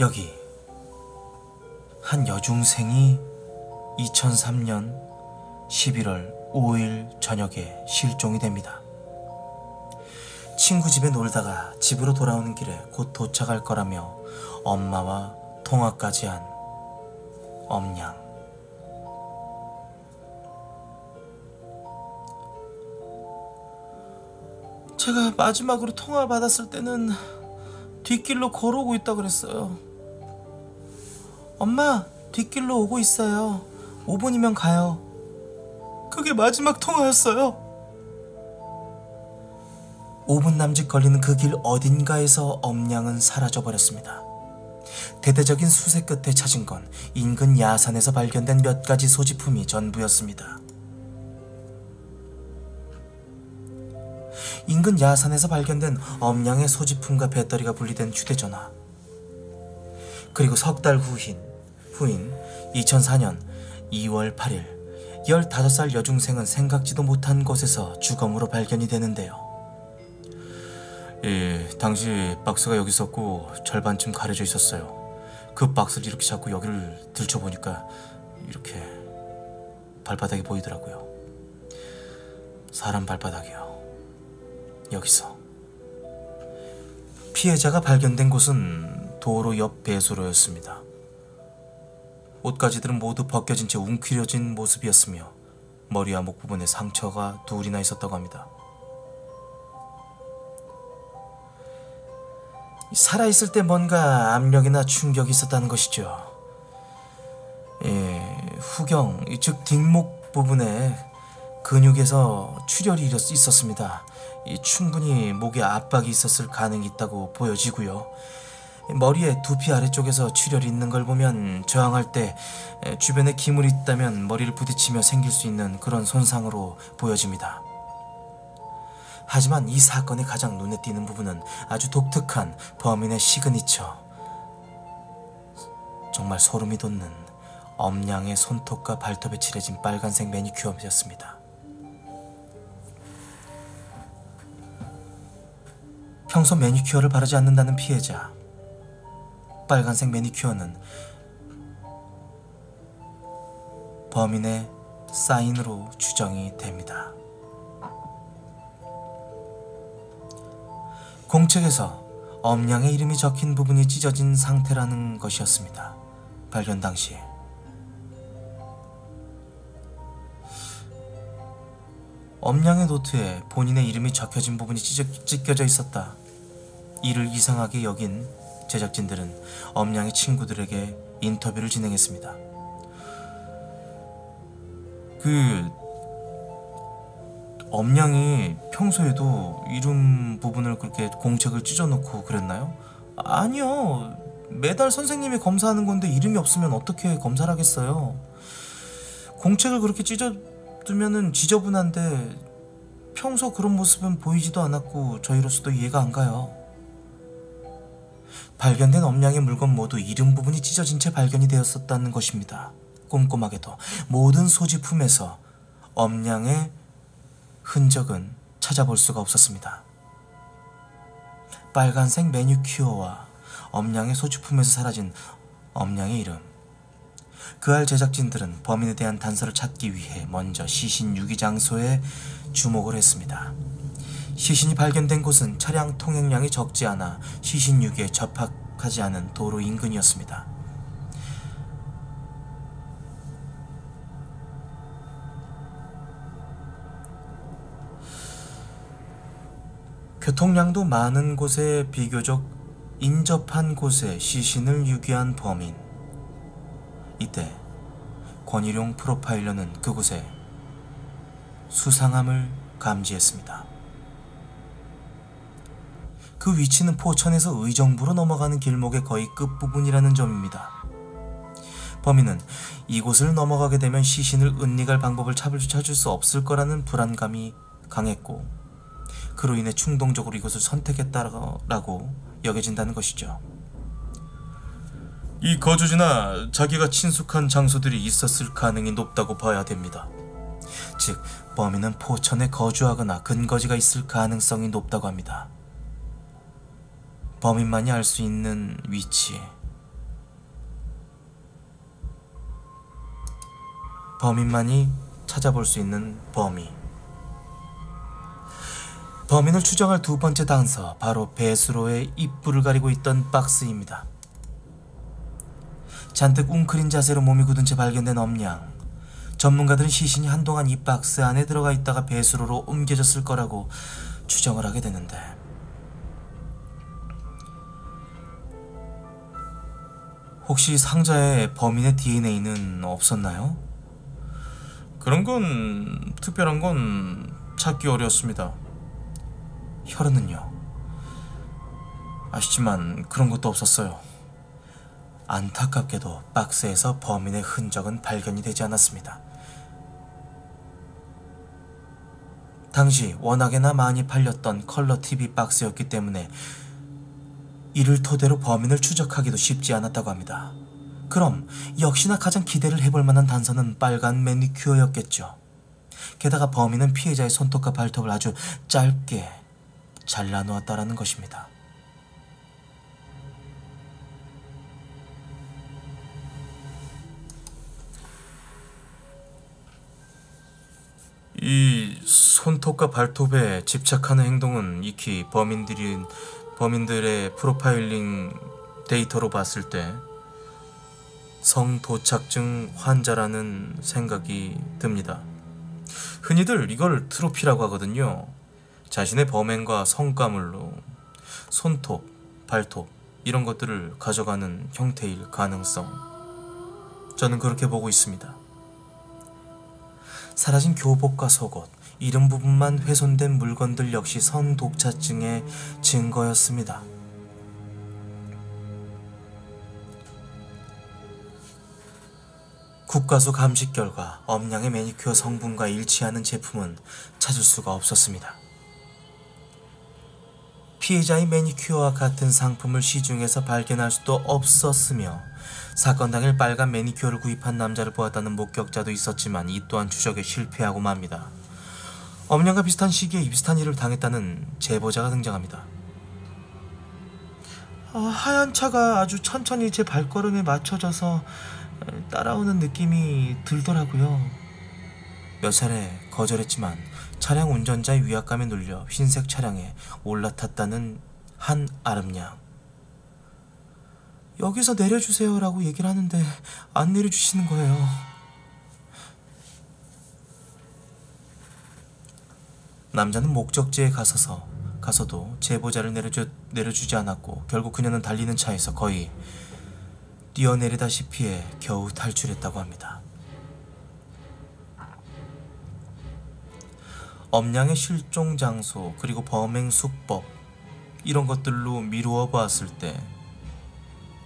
여기 한 여중생이 2003년 11월 5일 저녁에 실종이 됩니다. 친구 집에 놀다가 집으로 돌아오는 길에 곧 도착할 거라며 엄마와 통화까지 한 엄양. 제가 마지막으로 통화 받았을 때는 뒷길로 걸어오고 있다 그랬어요. 엄마, 뒷길로 오고 있어요. 5분이면 가요. 그게 마지막 통화였어요. 5분 남짓 걸리는 그 길 어딘가에서 엄양은 사라져버렸습니다. 대대적인 수색 끝에 찾은 건 인근 야산에서 발견된 몇 가지 소지품이 전부였습니다. 인근 야산에서 발견된 엄양의 소지품과 배터리가 분리된 휴대전화, 그리고 석 달 후인 2004년 2월 8일 15살 여중생은 생각지도 못한 곳에서 주검으로 발견이 되는데요. 예, 당시 박스가 여기 있었고 절반쯤 가려져 있었어요. 그 박스를 이렇게 잡고 여기를 들춰보니까 이렇게 발바닥이 보이더라고요. 사람 발바닥이요. 여기서. 피해자가 발견된 곳은 도로 옆 배수로였습니다. 옷가지들은 모두 벗겨진 채 웅크려진 모습이었으며 머리와 목 부분에 상처가 둘이나 있었다고 합니다. 살아있을 때 뭔가 압력이나 충격이 있었다는 것이죠. 예, 후경, 즉 뒷목 부분에 근육에서 출혈이 있었습니다. 충분히 목에 압박이 있었을 가능이 있다고 보여지고요. 머리에 두피 아래쪽에서 출혈이 있는 걸 보면 저항할 때 주변에 기물이 있다면 머리를 부딪히며 생길 수 있는 그런 손상으로 보여집니다. 하지만 이 사건의 가장 눈에 띄는 부분은 아주 독특한 범인의 시그니처, 정말 소름이 돋는 엄양의 손톱과 발톱에 칠해진 빨간색 매니큐어였습니다. 평소 매니큐어를 바르지 않는다는 피해자. 빨간색 매니큐어는 범인의 사인으로 추정이 됩니다. 공책에서 엄양의 이름이 적힌 부분이 찢어진 상태라는 것이었습니다. 발견 당시 엄양의 노트에 본인의 이름이 적혀진 부분이 찢겨져 있었다. 이를 이상하게 여긴 제작진들은 엄양의 친구들에게 인터뷰를 진행했습니다. 엄양이 평소에도 이름 부분을 그렇게 공책을 찢어놓고 그랬나요? 아니요. 매달 선생님이 검사하는 건데 이름이 없으면 어떻게 검사를 하겠어요. 공책을 그렇게 찢어두면은 지저분한데 평소 그런 모습은 보이지도 않았고 저희로서도 이해가 안 가요. 발견된 엄양의 물건 모두 이름 부분이 찢어진 채 발견이 되었었다는 것입니다. 꼼꼼하게도 모든 소지품에서 엄양의 흔적은 찾아볼 수가 없었습니다. 빨간색 매니큐어와 엄양의 소지품에서 사라진 엄양의 이름. 그알 제작진들은 범인에 대한 단서를 찾기 위해 먼저 시신 유기 장소에 주목을 했습니다. 시신이 발견된 곳은 차량 통행량이 적지 않아 시신 유기에 적합하지 않은 도로 인근이었습니다. 교통량도 많은 곳에 비교적 인접한 곳에 시신을 유기한 범인. 이때 권일용 프로파일러는 그곳에 수상함을 감지했습니다. 그 위치는 포천에서 의정부로 넘어가는 길목의 거의 끝부분이라는 점입니다. 범인은 이곳을 넘어가게 되면 시신을 은닉할 방법을 찾을 수 없을 거라는 불안감이 강했고 그로 인해 충동적으로 이것을 선택했다라고 여겨진다는 것이죠. 이 거주지나 자기가 친숙한 장소들이 있었을 가능이 높다고 봐야 됩니다. 즉 범인은 포천에 거주하거나 근거지가 있을 가능성이 높다고 합니다. 범인만이 알 수 있는 위치, 범인만이 찾아볼 수 있는 범위. 범인을 추정할 두 번째 단서, 바로 배수로의 입구를 가리고 있던 박스입니다. 잔뜩 웅크린 자세로 몸이 굳은 채 발견된 엄양. 전문가들은 시신이 한동안 이 박스 안에 들어가 있다가 배수로로 옮겨졌을 거라고 추정을 하게 되는데, 혹시 상자에 범인의 DNA는 없었나요? 그런 건 특별한 건 찾기 어려웠습니다. 혈흔은요? 아시지만 그런 것도 없었어요. 안타깝게도 박스에서 범인의 흔적은 발견이 되지 않았습니다. 당시 워낙에나 많이 팔렸던 컬러 TV 박스였기 때문에 이를 토대로 범인을 추적하기도 쉽지 않았다고 합니다. 그럼 역시나 가장 기대를 해볼 만한 단서는 빨간 매니큐어였겠죠. 게다가 범인은 피해자의 손톱과 발톱을 아주 짧게 잘라놓았다라는 것입니다. 이 손톱과 발톱에 집착하는 행동은 익히 범인들의 프로파일링 데이터로 봤을 때 성도착증 환자라는 생각이 듭니다. 흔히들 이걸 트로피라고 하거든요. 자신의 범행과 성과물로 손톱, 발톱 이런 것들을 가져가는 형태일 가능성, 저는 그렇게 보고 있습니다. 사라진 교복과 속옷, 이런 부분만 훼손된 물건들 역시 성독차증의 증거였습니다. 국과수 감식 결과 엄양의 매니큐어 성분과 일치하는 제품은 찾을 수가 없었습니다. 피해자의 매니큐어와 같은 상품을 시중에서 발견할 수도 없었으며, 사건 당일 빨간 매니큐어를 구입한 남자를 보았다는 목격자도 있었지만 이 또한 추적에 실패하고 맙니다. 엄양과 비슷한 시기에 비슷한 일을 당했다는 제보자가 등장합니다. 하얀 차가 아주 천천히 제 발걸음에 맞춰져서 따라오는 느낌이 들더라고요. 몇 차례 거절했지만 차량 운전자의 위압감에 눌려 흰색 차량에 올라탔다는 한 아름양. 여기서 내려주세요 라고 얘기를 하는데 안 내려주시는 거예요. 남자는 목적지에 가서도 제보자를 내려주지 않았고, 결국 그녀는 달리는 차에서 거의 뛰어내리다시피 해 겨우 탈출했다고 합니다. 엄양의 실종 장소 그리고 범행 수법, 이런 것들로 미루어 봤을 때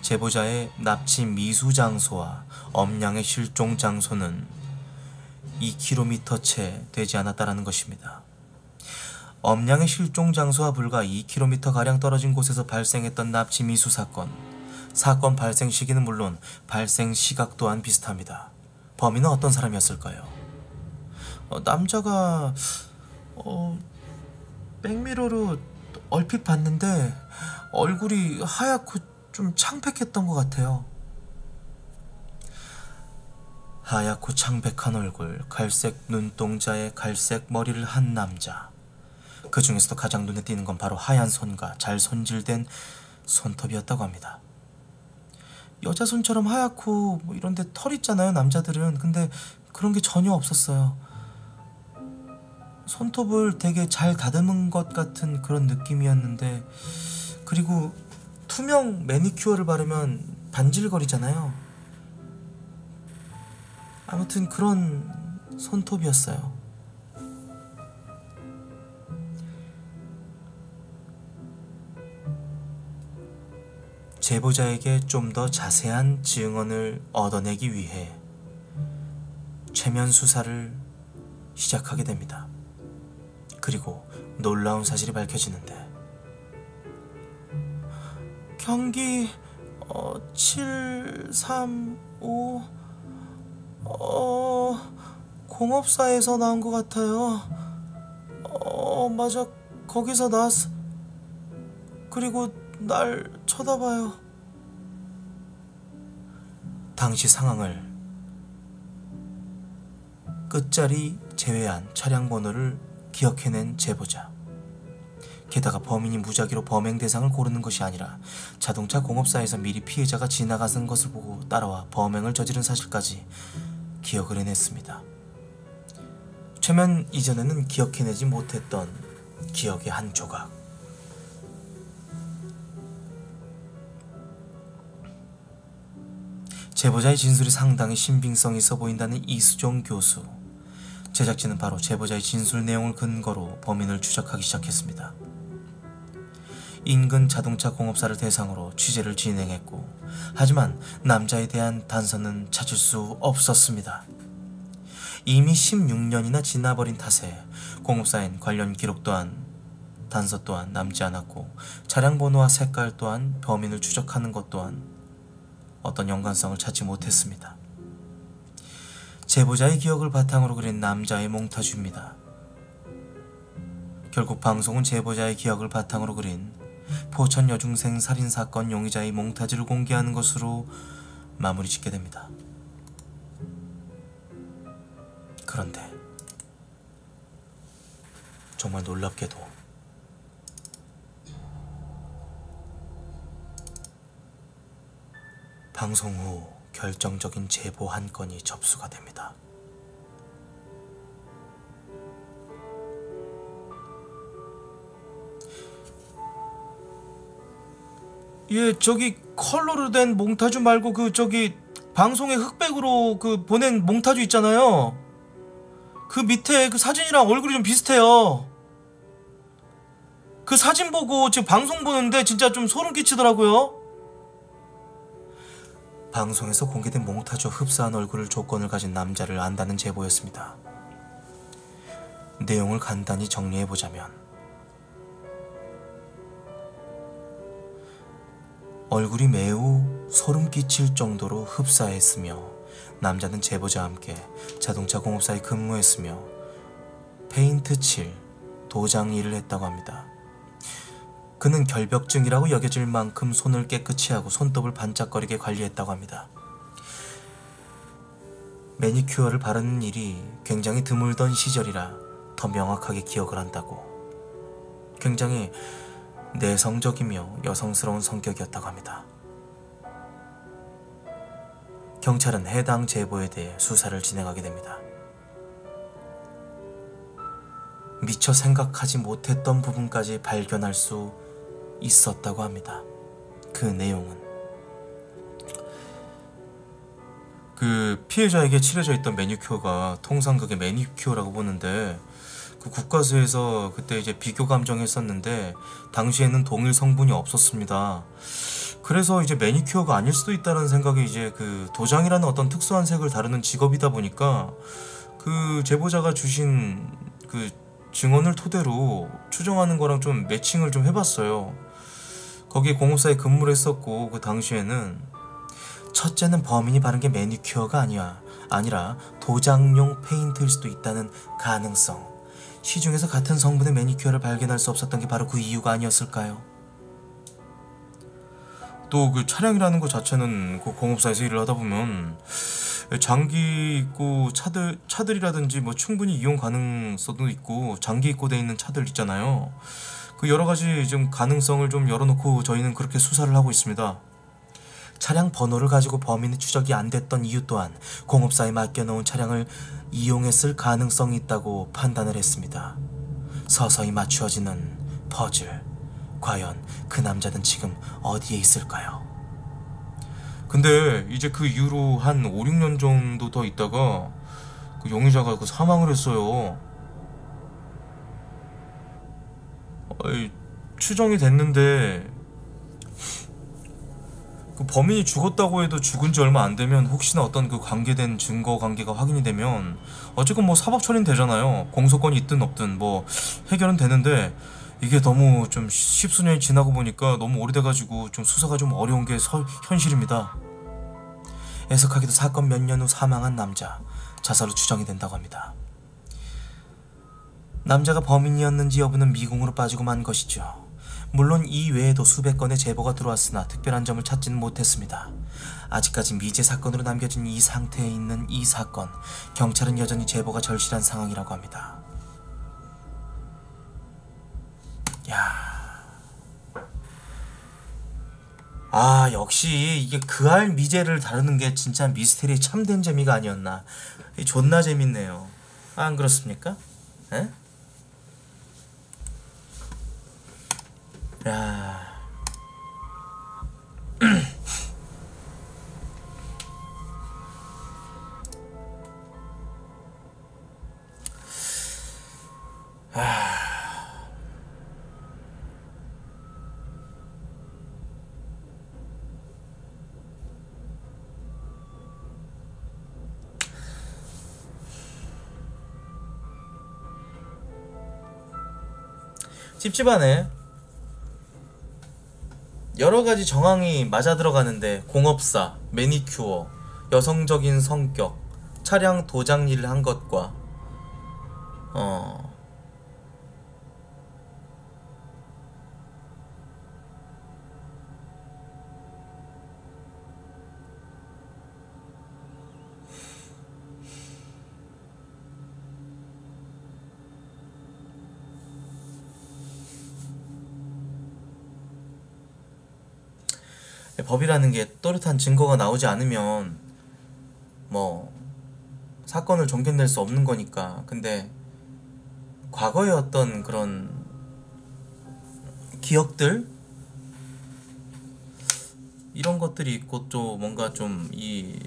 제보자의 납치 미수 장소와 엄양의 실종 장소는 2km 채 되지 않았다라는 것입니다. 엄양의 실종 장소와 불과 2km가량 떨어진 곳에서 발생했던 납치 미수 사건 발생 시기는 물론 발생 시각 또한 비슷합니다. 범인은 어떤 사람이었을까요? 남자가 백미러로 얼핏 봤는데 얼굴이 하얗고 좀 창백했던 것 같아요. 하얗고 창백한 얼굴, 갈색 눈동자에 갈색 머리를 한 남자. 그 중에서도 가장 눈에 띄는 건 바로 하얀 손과 잘 손질된 손톱이었다고 합니다. 여자 손처럼 하얗고 이런데 털 있잖아요, 남자들은. 근데 그런 게 전혀 없었어요. 손톱을 되게 잘 다듬은 것 같은 그런 느낌이었는데, 그리고 투명 매니큐어를 바르면 반질거리잖아요. 아무튼 그런 손톱이었어요. 제보자에게 좀 더 자세한 증언을 얻어내기 위해 최면 수사를 시작하게 됩니다. 그리고 놀라운 사실이 밝혀지는데, 경기 735 공업사에서 나온 것 같아요. 맞아, 거기서 나왔어. 그리고 날 쳐다봐요. 당시 상황을 끝자리 제외한 차량 번호를 기억해낸 제보자. 게다가 범인이 무작위로 범행 대상을 고르는 것이 아니라 자동차 공업사에서 미리 피해자가 지나가는 것을 보고 따라와 범행을 저지른 사실까지 기억을 해냈습니다. 최면 이전에는 기억해내지 못했던 기억의 한 조각. 제보자의 진술이 상당히 신빙성 있어 보인다는 이수정 교수. 제작진은 바로 제보자의 진술 내용을 근거로 범인을 추적하기 시작했습니다. 인근 자동차 공업사를 대상으로 취재를 진행했고, 하지만 남자에 대한 단서는 찾을 수 없었습니다. 이미 16년이나 지나버린 탓에 공업사엔 관련 기록 또한 단서 또한 남지 않았고, 차량 번호와 색깔 또한 범인을 추적하는 것 또한 어떤 연관성을 찾지 못했습니다. 제보자의 기억을 바탕으로 그린 남자의 몽타주입니다. 결국 방송은 제보자의 기억을 바탕으로 그린 포천 여중생 살인사건 용의자의 몽타주를 공개하는 것으로 마무리 짓게 됩니다. 그런데 정말 놀랍게도 방송 후 결정적인 제보 한 건이 접수가 됩니다. 예, 저기 컬러로 된 몽타주 말고 그 저기 방송에 흑백으로 그 보낸 몽타주 있잖아요. 그 밑에 그 사진이랑 얼굴이 좀 비슷해요. 그 사진 보고 지금 방송 보는데 진짜 좀 소름 끼치더라고요. 방송에서 공개된 몽타주와 흡사한 얼굴을 조건을 가진 남자를 안다는 제보였습니다. 내용을 간단히 정리해보자면, 얼굴이 매우 소름 끼칠 정도로 흡사했으며, 남자는 제보자와 함께 자동차 공업사에 근무했으며 페인트 칠, 도장 일을 했다고 합니다. 그는 결벽증이라고 여겨질 만큼 손을 깨끗이 하고 손톱을 반짝거리게 관리했다고 합니다. 매니큐어를 바르는 일이 굉장히 드물던 시절이라 더 명확하게 기억을 한다고. 굉장히 내성적이며 여성스러운 성격이었다고 합니다. 경찰은 해당 제보에 대해 수사를 진행하게 됩니다. 미처 생각하지 못했던 부분까지 발견할 수 있었다고 합니다. 그 내용은, 그 피해자에게 칠해져 있던 매니큐어가 통상 그게 매니큐어라고 보는데, 그 국과수에서 그때 이제 비교 감정했었는데 당시에는 동일 성분이 없었습니다. 그래서 이제 매니큐어가 아닐 수도 있다는 생각에, 이제 그 도장이라는 어떤 특수한 색을 다루는 직업이다 보니까 그 제보자가 주신 그 증언을 토대로 추정하는 거랑 좀 매칭을 좀 해봤어요. 거기에 공업사에 근무를 했었고, 그 당시에는 첫째는 범인이 바른 게 매니큐어가 아니라 도장용 페인트일 수도 있다는 가능성. 시중에서 같은 성분의 매니큐어를 발견할 수 없었던 게 바로 그 이유가 아니었을까요? 또 그 차량이라는 것 자체는 그 공업사에서 일을 하다 보면 장기 있고 차들이라든지 뭐 충분히 이용 가능성도 있고, 장기 입고돼 있는 차들 있잖아요. 그 여러 가지 좀 가능성을 좀 열어놓고 저희는 그렇게 수사를 하고 있습니다. 차량 번호를 가지고 범인의 추적이 안 됐던 이유 또한 공업사에 맡겨놓은 차량을 이용했을 가능성이 있다고 판단을 했습니다. 서서히 맞추어지는 퍼즐. 과연 그 남자는 지금 어디에 있을까요? 근데 이제 그 이후로 한 5, 6년 정도 더 있다가 그 용의자가 그 사망을 했어요. 추정이 됐는데, 그 범인이 죽었다고 해도 죽은 지 얼마 안 되면 혹시나 어떤 그 관계된 증거 관계가 확인이 되면 어쨌건 뭐 사법 처리는 되잖아요. 공소권이 있든 없든 뭐 해결은 되는데, 이게 너무 좀 10수년이 지나고 보니까 너무 오래돼가지고 좀 수사가 좀 어려운 게 현실입니다. 애석하게도 사건 몇 년 후 사망한 남자, 자살로 추정이 된다고 합니다. 남자가 범인이었는지 여부는 미궁으로 빠지고 만 것이죠. 물론 이 외에도 수백 건의 제보가 들어왔으나 특별한 점을 찾지는 못했습니다. 아직까지 미제 사건으로 남겨진 이 상태에 있는 이 사건, 경찰은 여전히 제보가 절실한 상황이라고 합니다. 야, 아 역시 이게 그알 미제를 다루는 게 진짜 미스테리의 참된 재미가 아니었나. 존나 재밌네요. 안 그렇습니까? 에? 야. 찝찝하네. 여러가지 정황이 맞아 들어가는데 공업사, 매니큐어, 여성적인 성격, 차량 도장 일을 한 것과 법이라는 게 또렷한 증거가 나오지 않으면 뭐 사건을 종결될 수 없는 거니까. 근데 과거의 어떤 그런 기억들 이런 것들이 있고 또 뭔가 좀 이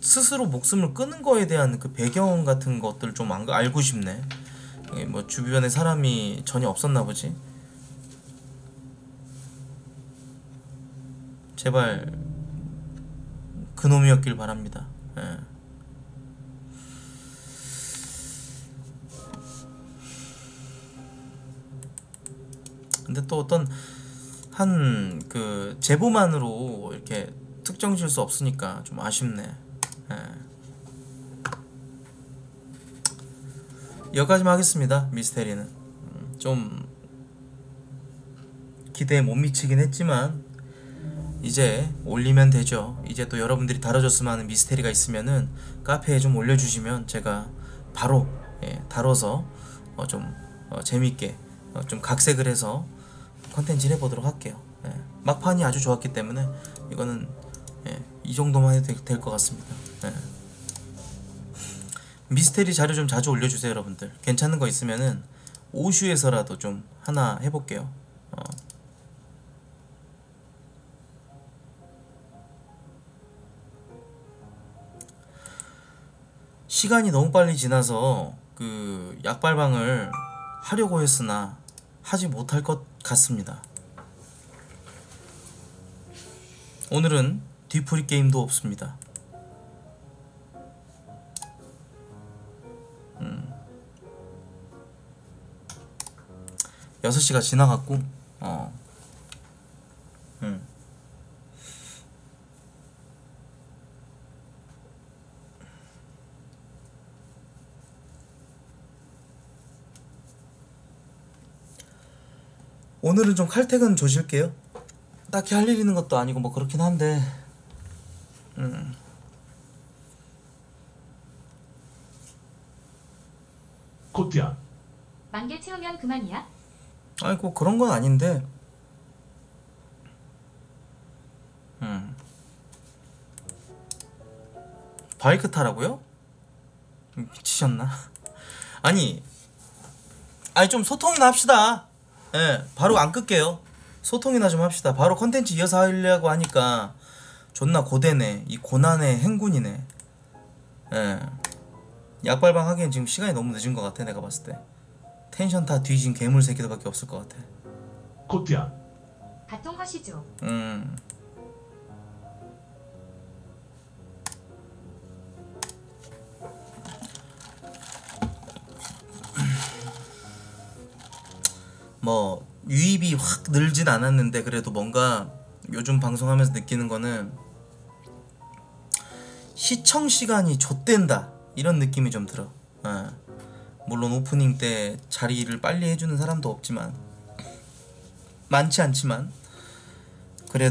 스스로 목숨을 끊은 거에 대한 그 배경 같은 것들 좀 알고 싶네. 뭐 주변에 사람이 전혀 없었나 보지. 제발 그놈이었길 바랍니다. 예. 근데 또 어떤 한 그 제보만으로 이렇게 특정 지을 수 없으니까 좀 아쉽네. 예. 여기까지만 하겠습니다. 미스테리는 좀 기대에 못 미치긴 했지만 이제 올리면 되죠. 이제 또 여러분들이 다뤄줬으면 하는 미스테리가 있으면은 카페에 좀 올려주시면 제가 바로 다뤄서 좀 재밌게 좀 각색을 해서 컨텐츠를 해보도록 할게요. 예, 막판이 아주 좋았기 때문에 이거는 이 정도만 해도 될 것 같습니다. 예. 미스테리 자료 좀 자주 올려주세요, 여러분들. 괜찮은 거 있으면은 오슈에서라도 좀 하나 해볼게요. 시간이 너무 빨리 지나서 그 약발방을 하려고 했으나 하지 못할 것 같습니다. 오늘은 뒤풀이 게임도 없습니다. 여섯 시가 지나갔고, 오늘은 좀 칼퇴근 조실게요. 딱히 할 일 있는 것도 아니고 뭐 그렇긴 한데 코트야, 만개 채우면 그만이야? 아니 꼭 그런 건 아닌데 바이크 타라고요? 미치셨나? 아니 좀 소통이나 합시다. 예, 바로 안 끌게요. 소통이나 좀 합시다. 바로 컨텐츠 이어서 하려고 하니까 존나 고되네. 이 고난의 행군이네. 예. 약발방 하기엔 지금 시간이 너무 늦은 것 같아. 내가 봤을 때 텐션 다 뒤진 괴물 새끼들밖에 없을 것 같아. 코트야, 가통하시죠. 뭐 유입이 확 늘진 않았는데 그래도 뭔가 요즘 방송하면서 느끼는 거는 시청시간이 좆된다 이런 느낌이 좀 들어. 물론 오프닝 때 자리를 빨리 해주는 사람도 없지만 많지 않지만 그래도